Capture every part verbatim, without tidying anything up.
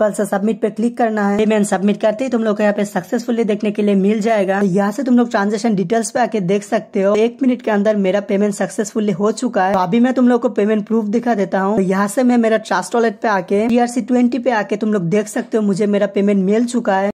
बस सबमिट पे क्लिक करना है। पेमेंट सबमिट करते ही तुम लोग को यहाँ पे सक्सेसफुली देखने के लिए मिल जाएगा। यहाँ से तुम लोग ट्रांजेक्शन डिटेल्स पे आके देख सकते हो। एक मिनट के अंदर मेरा पेमेंट सक्सेसफुली हो चुका है। तो अभी मैं तुम लोग को पेमेंट प्रूफ दिखा देता हूँ। तो यहाँ से मैं मेरा ट्रस्ट वॉलेट पे आके टीआरसी ट्वेंटी पे आके तुम लोग देख सकते हो मुझे मेरा पेमेंट मिल चुका है।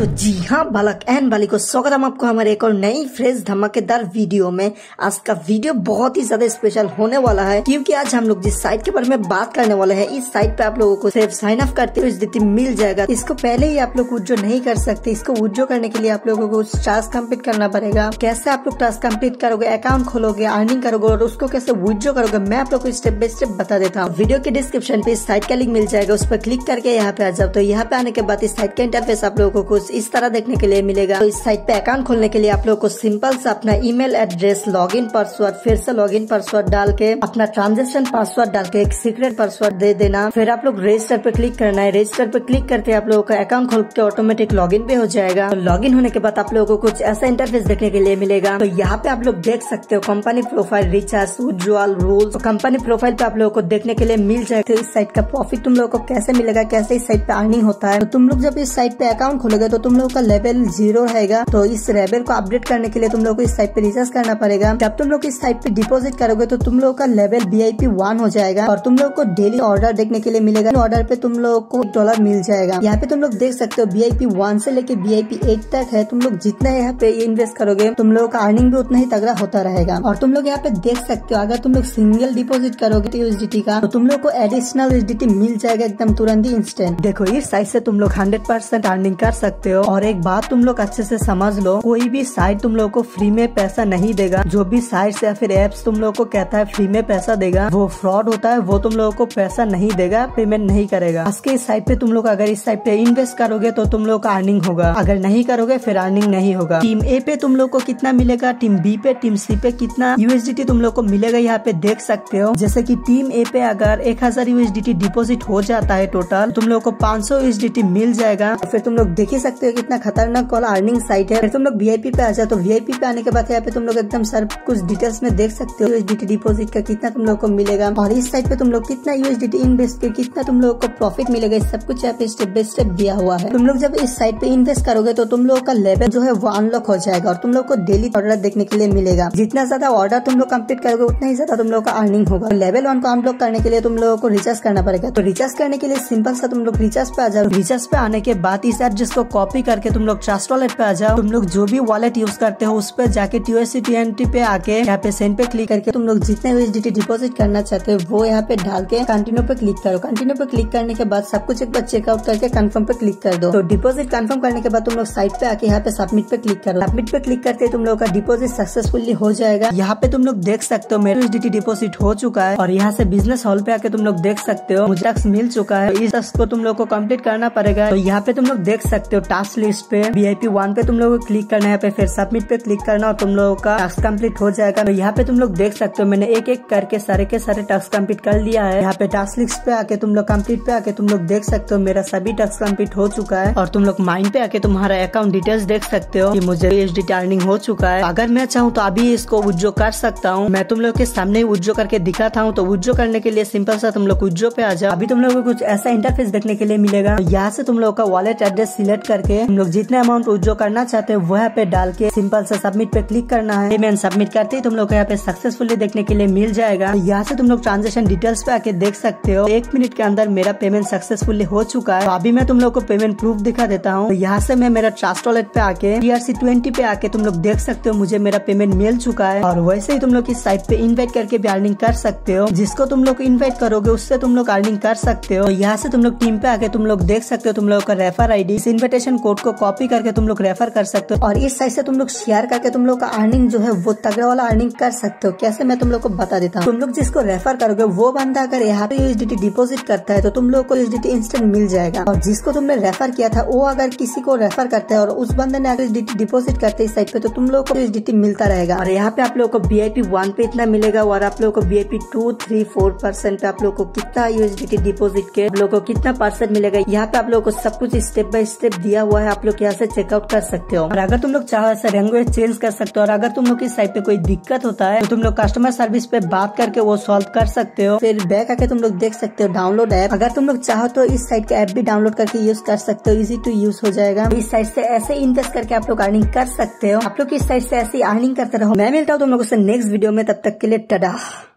तो जी हाँ बालक एंड बाली को स्वागत है आपको हमारे एक और नई फ्रेश धमाकेदार वीडियो में। आज का वीडियो बहुत ही ज्यादा स्पेशल होने वाला है क्योंकि आज हम लोग जिस साइट के बारे में बात करने वाले हैं इस साइट पे आप लोगों को सिर्फ साइन अप करते हुए यूएसडीटी मिल जाएगा। इसको पहले ही आप लोग विथड्रॉ नहीं कर सकते। इसको विथड्रॉ करने के लिए आप लोगों को टास्क कम्प्लीट करना पड़ेगा। कैसे आप लोग टास्क कम्प्लीट करोगे, अकाउंट खोलोगे, अर्निंग करोगे और उसको कैसे विथड्रॉ करोगे मैं आप लोग को स्टेप बाई स्टेप बता देता हूँ। वीडियो के डिस्क्रिप्शन पे इस साइट का लिंक मिल जाएगा, उस पर क्लिक करके यहाँ पे आ जाओ। तो यहाँ पे आने के बाद इस साइट का इंटरफेस आप लोगों को इस तरह देखने के लिए मिलेगा। तो इस साइट पे अकाउंट खोलने के लिए आप लोगों को सिंपल से अपना ईमेल एड्रेस, लॉगिन पासवर्ड, फिर से लॉगिन पासवर्ड डाल के, अपना ट्रांजैक्शन पासवर्ड डाल के एक सीक्रेट पासवर्ड दे देना। फिर आप लोग रजिस्टर पे क्लिक करना है। रजिस्टर पे क्लिक करते आप लोगों का अकाउंट खोल के ऑटोमेटिक लॉगिन पे हो जाएगा। तो लॉगिन होने के बाद आप लोगों को कुछ ऐसा इंटरफेस देखने के लिए मिलेगा। तो यहाँ पे आप लोग देख सकते हो company profile, recharge, withdrawal, rules. Company profile पे आप लोगों को देखने के लिए मिल जाएगा इस साइट का प्रॉफिट तुम लोगों को कैसे मिलेगा, कैसे इस साइट पे अर्निंग होता है। तुम लोग जब इस साइट पे अकाउंट खोलोगे तो तुम लोग का लेवल जीरो रहेगा। तो इस लेवल को अपडेट करने के लिए तुम लोग को इस साइट पे रिचार्ज करना पड़ेगा। जब तुम लोग इस साइट पे डिपॉजिट करोगे तो तुम लोग का लेवल वीआईपी वन हो जाएगा और तुम लोग को डेली ऑर्डर देखने के लिए मिलेगा। ऑर्डर पे तुम लोग को डॉलर मिल जाएगा। यहाँ पे तुम लोग देख सकते हो वीआईपी वन से लेके वीआईपी एट तक है। तुम लोग जितना यहाँ पे इन्वेस्ट करोगे तुम लोग का अर्निंग भी उतना ही तगड़ा होता रहेगा। और तुम लोग यहाँ पे देख सकते हो अगर तुम लोग सिंगल डिपोजिट करोगे तो यूएसडीटी का तो तुम लोग को एडिशनल यूएसडीटी मिल जाएगा एकदम तुरंत ही इंस्टेंट। देखो इस साइट से तुम लोग हंड्रेड परसेंट अर्निंग कर सकते हो। और एक बात तुम लोग अच्छे से समझ लो, कोई भी साइट तुम लोग को फ्री में पैसा नहीं देगा। जो भी साइट या फिर एप्स तुम लोग को कहता है फ्री में पैसा देगा वो फ्रॉड होता है, वो तुम लोगों को पैसा नहीं देगा, पेमेंट नहीं करेगा। आज के इस साइट पे तुम लोग अगर इस साइट पे इन्वेस्ट करोगे तो तुम लोग का अर्निंग होगा, अगर नहीं करोगे फिर अर्निंग नहीं होगा। टीम ए पे तुम लोग को कितना मिलेगा, टीम बी पे, टीम सी पे कितना यूएसडीटी तुम लोग को मिलेगा यहाँ पे देख सकते हो। जैसे की टीम ए पे अगर एक हजार यूएसडीटी डिपोजिट हो जाता है टोटल तुम लोग को पाँच सौ यूएसडीटी मिल जाएगा। फिर तुम लोग देख ही सकते हो कितना खतरनाक वाला अर्निंग साइट है। फिर तुम लोग वीआईपी पे आ जाओ। तो वीआईपी पे आने के बाद यहाँ पे तुम लोग एकदम सर कुछ डिटेल्स में देख सकते हो यूएसडीटी डिपॉजिट का कितना तुम लोग को मिलेगा और इस साइट पे तुम लोग कितना यूएसडीटी इन्वेस्ट कर कितना तुम लोग को प्रॉफिट मिलेगा, सब कुछ यहाँ पे स्टेप बाई स्टेप दिया हुआ है। तुम लोग जब इस साइट पे इन्वेस्ट करोगे तो तुम लोग का लेवल जो है वो अनलॉक हो जाएगा और तुम लोग को डेली ऑर्डर देखने के लिए मिलेगा। जितना ज्यादा ऑर्डर तुम लोग कम्प्लीट करोगे उतना ही ज्यादा तुम लोग का अर्निंग होगा। लेवल वन को अनलॉक करने के लिए तुम लोगों को रिचार्ज करना पड़ेगा। तो रिचार्ज करने के लिए सिंपल सा तुम लोग रिचार्ज पे आ जाओ। रिचार्ज पे आने के बाद इस एड्रेस को कॉपी करके तुम लोग ट्रस्ट वॉलेट पे आ जाओ। तुम लोग जो भी वॉलेट यूज करते हो उस पर जाके टीआरसी ट्वेंटी पे आके यहाँ पे सेंड पे क्लिक करके तुम लोग जितने यूएसडीटी डिपॉजिट करना चाहते हो वो यहाँ पे डाल के कंटिन्यू पे क्लिक करो। कंटिन्यू पे क्लिक करने के बाद सब कुछ एक बार चेकआउट करके कंफर्म पे क्लिक कर दो। तो डिपॉजिट कंफर्म करने के बाद तुम लोग साइट पे आके यहाँ पे सबमिट पे क्लिक करो। सबमिट पे क्लिक करते तुम लोग का डिपॉजिट सक्सेसफुली हो जाएगा। यहाँ पे तुम लोग देख सकते हो मेरा यूएसडीटी डिपॉजिट हो चुका है। और यहाँ से बिजनेस हॉल पे आके तुम लोग देख सकते हो मुझे टास्क मिल चुका है। इस टास्क को तुम लोग को कम्प्लीट करना पड़ेगा। तो यहाँ पे तुम लोग देख सकते हो टास्क लिस्ट पे वीआईपी वन पे तुम लोगों को क्लिक करना है, पे फिर सबमिट पे क्लिक करना और तुम लोगों का टास्क कंप्लीट हो जाएगा। तो यहाँ पे तुम लोग देख सकते हो मैंने एक एक करके सारे के सारे टास्क कंप्लीट कर लिया है। यहाँ पे टास्क लिस्ट पे आके तुम लोग कंप्लीट पे आके तुम लोग देख सकते हो मेरा सभी टास्क कंप्लीट हो चुका है। और तुम लोग माइंड पे आके तुम्हारा अकाउंट डिटेल्स देख सकते हो कि मुझे यूएसडीटी अर्निंग हो चुका है। अगर मैं चाहूँ तो अभी इसको विथड्रॉ कर सकता हूँ। मैं तुम लोग के सामने विथड्रॉ करके दिखाता हूँ। तो विथड्रॉ करने के लिए सिंपल सा तुम लोग विथड्रॉ पे आ जाओ। अभी तुम लोग को कुछ ऐसा इंटरफेस देखने के लिए मिलेगा। यहाँ से तुम लोग का वॉलेट एड्रेस सिलेक्ट करके तुम लोग जितना अमाउंट विथड्रॉ करना चाहते हो वह पे डाल के सिंपल से सबमिट पे क्लिक करना है। पेमेंट सबमिट करते ही तुम लोग को यहाँ पे सक्सेसफुली देखने के लिए मिल जाएगा। यहाँ से तुम लोग ट्रांजेक्शन डिटेल्स पे आके देख सकते हो। एक मिनट के अंदर मेरा पेमेंट सक्सेसफुली हो चुका है। तो अभी मैं तुम लोग को पेमेंट प्रूफ दिखा देता हूँ। तो यहाँ से मैं मेरा ट्रस्ट वॉलेट पे आके टीआरसी ट्वेंटी पे आके तुम लोग देख सकते हो मुझे मेरा पेमेंट मिल चुका है। और वैसे ही तुम लोग इस साइट पे इन्वाइट करके भी अर्निंग कर सकते हो। जिसको तुम लोग इन्वाइट करोगे उससे तुम लोग अर्निंग कर सकते हो। यहाँ से तुम लोग टीम पे आके तुम लोग देख सकते हो तुम लोग का रेफर आईडी, इस इन्विटेशन कोड को कॉपी करके तुम लोग रेफर कर सकते हो। और इस साइट से तुम लोग शेयर करके तुम लोग का अर्निंग जो है वो तगड़ा वाला अर्निंग कर सकते हो। कैसे मैं तुम लोग को बता देता हूँ। तुम लोग जिसको रेफर करोगे वो बंदा अगर यहाँ पे यूएसडीटी डिपॉजिट करता है तो तुम लोग को यूएसडीटी इंस्टेंट मिल जाएगा। और जिसको तुमने रेफर किया था वो अगर किसी को रेफर करता है और उस बंदे ने अगर यूएसडीटी डिपॉजिट करते इस साइट पे तो तुम लोग को यूएसडीटी मिलता रहेगा। और यहाँ पे आप लोग को वीआईपी वन पे इतना मिलेगा और आप लोग को VIP two three four percent पे आप लोग को कितना यूएसडीटी डिपोजिट के आप लोग को कितना परसेंट मिलेगा यहाँ पे आप लोग को सब कुछ स्टेप बाय स्टेप दिया दिया हुआ है, आप लोग यहाँ से चेकआउट कर सकते हो। और अगर तुम लोग चाहो ऐसा लैंग्वेज चेंज कर सकते हो, और अगर तुम लोग इस साइट पे कोई दिक्कत होता है तो तुम लोग कस्टमर सर्विस पे बात करके वो सॉल्व कर सकते हो। फिर बैक आके तुम लोग देख सकते हो डाउनलोड ऐप। अगर तुम लोग चाहो तो इस साइट का ऐप भी डाउनलोड करके यूज कर सकते हो, इजी टू यूज हो जाएगा। इस साइट से ऐसे इन्वेस्ट करके आप लोग अर्निंग कर सकते हो। आप लोग इस साइट से ऐसी अर्निंग करते रहो। मैं मिलता हूँ तुम लोगों से नेक्स्ट वीडियो में, तब तक के लिए टाटा।